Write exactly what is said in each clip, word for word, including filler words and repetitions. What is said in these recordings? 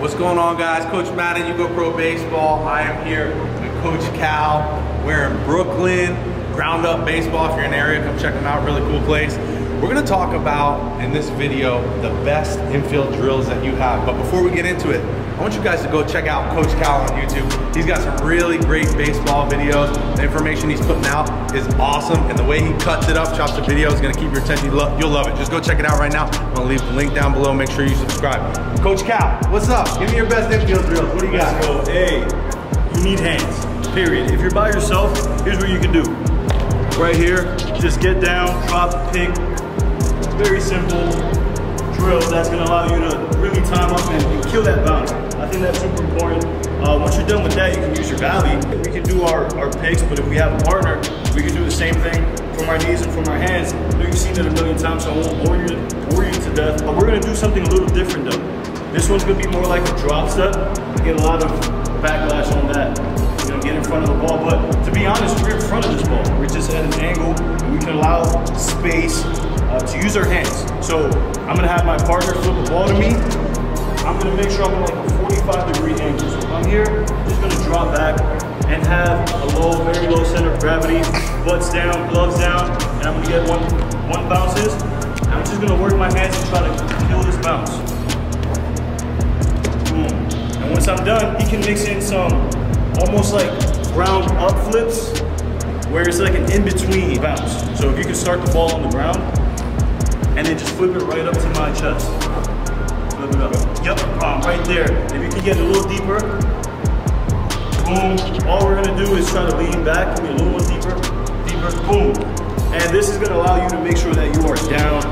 What's going on, guys? Coach Madden, You Go Pro Baseball. I am here with Coach Cal. We're in Brooklyn, Ground Up Baseball. If you're in the area, come check them out, really cool place. We're gonna talk about, in this video, the best infield drills that you have. But before we get into it, I want you guys to go check out Coach Cal on YouTube. He's got some really great baseball videos. The information he's putting out is awesome, and the way he cuts it up, chops the video, is gonna keep your attention. You'll love it. Just go check it out right now. I'm gonna leave the link down below. Make sure you subscribe. Coach Cal, what's up? Give me your best infield drills. What do you got? Let's go. Hey, you need hands, period. If you're by yourself, here's what you can do. Right here, just get down, drop, pick. Very simple drill that's gonna allow you to really time up and, and kill that boundary. I think that's super important. Uh, once you're done with that, you can use your valley. We can do our, our picks, but if we have a partner, we can do the same thing from our knees and from our hands. I know you've seen it a million times, so I won't bore you, bore you to death. But we're gonna do something a little different though. This one's gonna be more like a drop step. I get a lot of backlash on that. You know, get in front of the ball, but to be honest, we're in front of this ball. We're just at an angle, and we can allow space uh, to use our hands. So I'm gonna have my partner flip the ball to me. I'm gonna make sure I'm in like a forty-five degree angle. So if I'm here, I'm just gonna drop back and have a low, very low center of gravity, butts down, gloves down, and I'm gonna get one, one bounces. And I'm just gonna work my hands and try to kill this bounce. Boom. And once I'm done, he can mix in some almost like ground up flips, where it's like an in-between bounce. So if you can start the ball on the ground, and then just flip it right up to my chest. Flip it up. Yep, um, right there. If you can get a little deeper, boom. All we're gonna do is try to lean back, give me a little more deeper, deeper, boom. And this is gonna allow you to make sure that you are down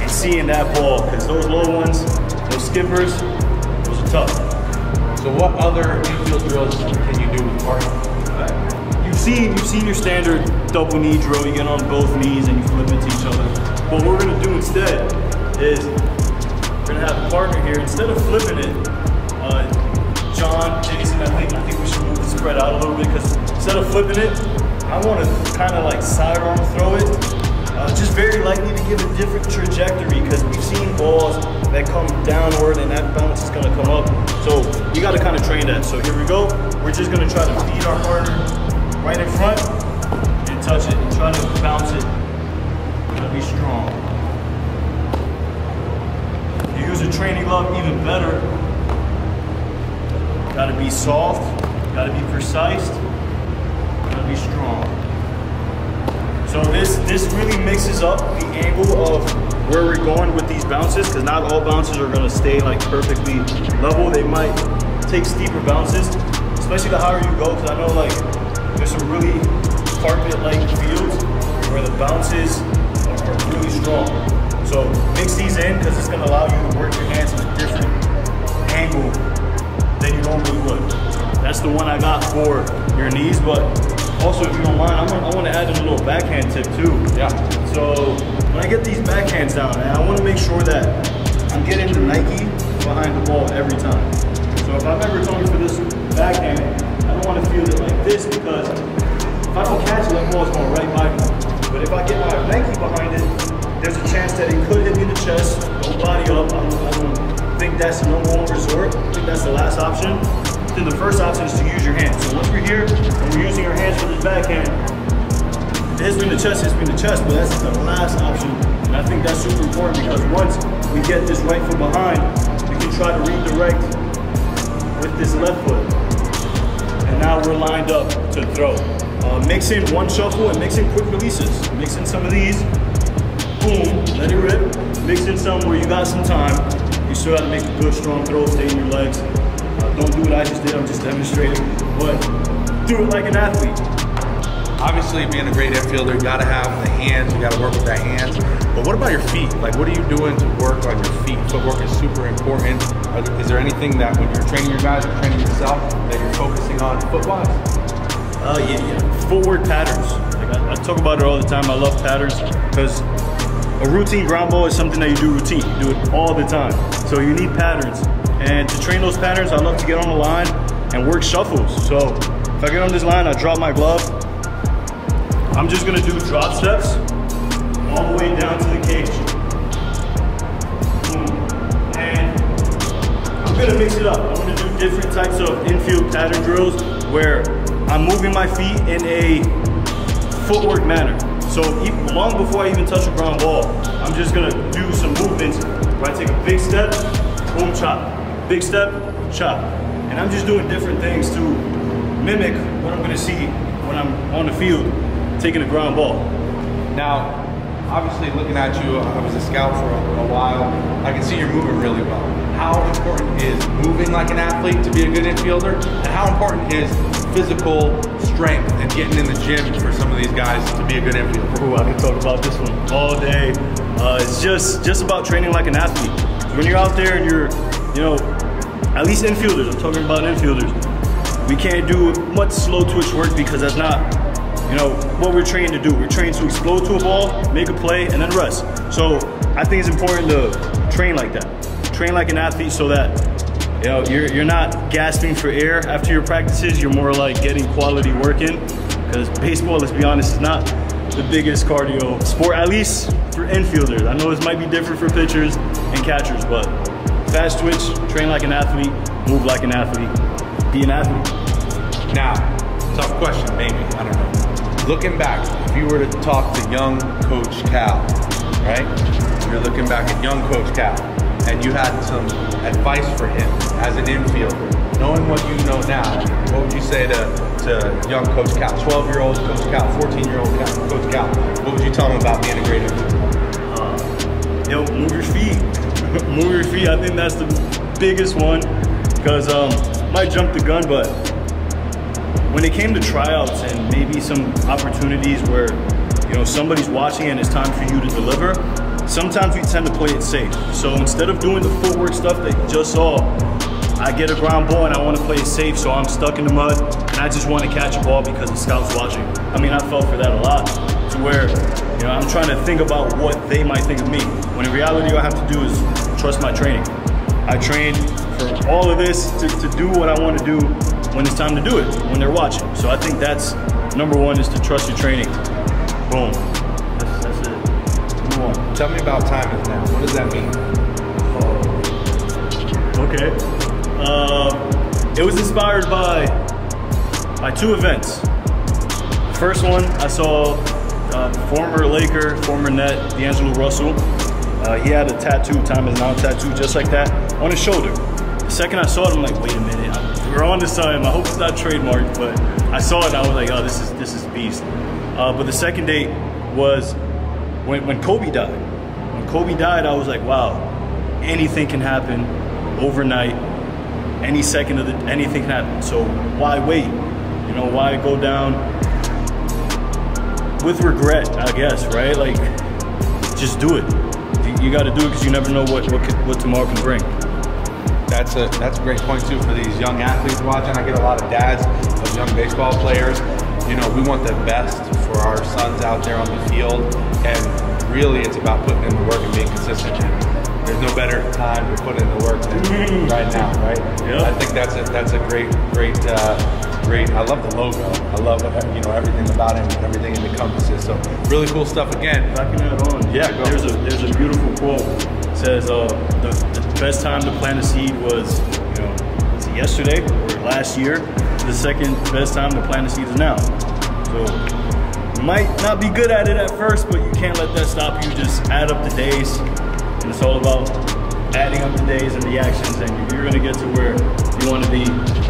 and seeing that ball, because those low ones, those skippers, those are tough. So what other infield drills can you do with partners? You've seen, you've seen your standard double knee drill. You get on both knees and you flip it to each other. What we're gonna do instead is we're gonna have a partner here. Instead of flipping it, uh, John, Jason, I think, I think we should move the spread out a little bit, because instead of flipping it, I wanna kinda like sidearm throw it, uh, just very lightly to give a different trajectory, because we've seen balls that come downward and that bounce is gonna come up. So you gotta kinda train that. So here we go. We're just gonna try to beat our partner right in front and touch it and try to bounce it. Gotta be strong. You use a training glove even better. Gotta be soft, gotta be precise, gotta be strong. So this, this really mixes up the angle of where we're going with these bounces, because not all bounces are gonna stay like perfectly level. They might take steeper bounces, especially the higher you go, because I know like there's some really carpet-like fields where the bounces are really strong. So mix these in, because it's gonna allow you to work your hands in a different angle than you normally would. That's the one I got for your knees, but also if you don't mind, I'm gonna, I wanna add a little backhand tip too. Yeah. So, when I get these backhands out, man, I want to make sure that I'm getting the Nike behind the ball every time. So if I'm ever going for this backhand, I don't want to field it like this, because if I don't catch it, that ball's going right by me. But if I get my Nike behind it, there's a chance that it could hit me in the chest, go body up. I don't, I don't think that's the number one resort. I think that's the last option. Then the first option is to use your hands. So once we're here and we're using our hands for this backhand, it hits me in the chest, it hits me in the chest, but that's the last option. And I think that's super important, because once we get this right foot behind, we can try to redirect with this left foot. And now we're lined up to throw. Uh, mix in one shuffle and mix in quick releases. Mix in some of these, boom, let it rip. Mix in some where you got some time. You still have to make a good strong throw, stay in your legs. Uh, don't do what I just did, I'm just demonstrating. But do it like an athlete. Obviously, being a great infielder, you gotta have the hands, you gotta work with the hands. But what about your feet? Like, what are you doing to work on your feet? Footwork is super important. Are there, is there anything that when you're training your guys, you're training yourself, that you're focusing on foot-wise? Uh, yeah, yeah, footwork patterns. Like I, I talk about it all the time. I love patterns, because a routine ground ball is something that you do routine. You do it all the time. So you need patterns. And to train those patterns, I love to get on the line and work shuffles. So if I get on this line, I drop my glove, I'm just gonna do drop steps all the way down to the cage. Boom. And I'm we're gonna mix it up. I'm gonna do different types of infield pattern drills where I'm moving my feet in a footwork manner. So even, long before I even touch a ground ball, I'm just gonna do some movements where I take a big step, boom, chop. Big step, chop. And I'm just doing different things to mimic what I'm gonna see when I'm on the field taking a ground ball. Now, obviously looking at you, I was a scout for a, a while. I can see you're moving really well. How important is moving like an athlete to be a good infielder? And how important is physical strength and getting in the gym for some of these guys to be a good infielder? Ooh, I can talk about this one all day. Uh, it's just, just about training like an athlete. When you're out there and you're, you know, at least infielders, I'm talking about infielders, we can't do much slow twitch work because that's not, you know, what we're trained to do. We're trained to explode to a ball, make a play, and then rest. So I think it's important to train like that. Train like an athlete so that, you know, you're, you're not gasping for air after your practices. You're more like getting quality work in, because baseball, let's be honest, is not the biggest cardio sport, at least for infielders. I know this might be different for pitchers and catchers, but fast twitch, train like an athlete, move like an athlete, be an athlete. Now, tough question, maybe, I don't know. Looking back, if you were to talk to young Coach Cal, right? You're looking back at young Coach Cal, and you had some advice for him as an infielder. Knowing what you know now, what would you say to, to young Coach Cal, twelve-year-old Coach Cal, fourteen-year-old Coach Cal? What would you tell him about being a great infielder? Uh, yo, move your feet. Move your feet. I think that's the biggest one, because um, might jump the gun, but when it came to tryouts and maybe some opportunities where, you know, somebody's watching and it's time for you to deliver, sometimes we tend to play it safe. So instead of doing the footwork stuff that you just saw, I get a ground ball and I want to play it safe, so I'm stuck in the mud and I just want to catch a ball because the scout's watching. I mean, I fell for that a lot, to where, you know, I'm trying to think about what they might think of me, when in reality all I have to do is trust my training. I trained for all of this to, to do what I want to do when it's time to do it, when they're watching. So I think that's number one, is to trust your training. Boom. That's, that's it. Move on. Tell me about Time Is Now. What does that mean? Uh, okay. Uh, it was inspired by by two events. The first one, I saw uh, former Laker, former Net, D'Angelo Russell. Uh, he had a tattoo, Time Is Now tattoo, just like that, on his shoulder. The second I saw it, I'm like, wait a minute. I'm We're on to something. I hope it's not trademarked, but I saw it and I was like, oh, this is this is beast. Uh, but the second date was when, when Kobe died. When Kobe died, I was like, wow, anything can happen overnight. Any second of the, anything can happen. So why wait? You know, why go down with regret, I guess, right? Like, just do it. You, you got to do it, because you never know what, what, can, what tomorrow can bring. That's a, that's a great point too for these young athletes watching. I get a lot of dads of young baseball players. You know, we want the best for our sons out there on the field, and really it's about putting in the work and being consistent. There's no better time to put in the work than right now, right? Yep. I think that's a, that's a great, great, uh, great, I love the logo. I love, you know, everything about it and everything it encompasses. So really cool stuff again. If I can add on, yeah, go. There's a, there's a beautiful quote. Says uh, the, the best time to plant a seed was, you know, was it yesterday or last year? The second best time to plant a seed is now. So you might not be good at it at first, but you can't let that stop you. Just add up the days, and it's all about adding up the days and the actions, and you're gonna get to where you want to be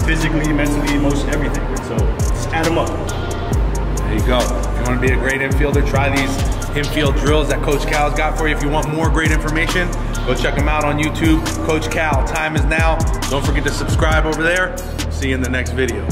physically, mentally, emotionally, everything. So just add them up. There you go. If you want to be a great infielder, try these infield drills that Coach Cal's got for you. If you want more great information, go check him out on YouTube. Coach Cal, Time Is Now. Don't forget to subscribe over there. See you in the next video.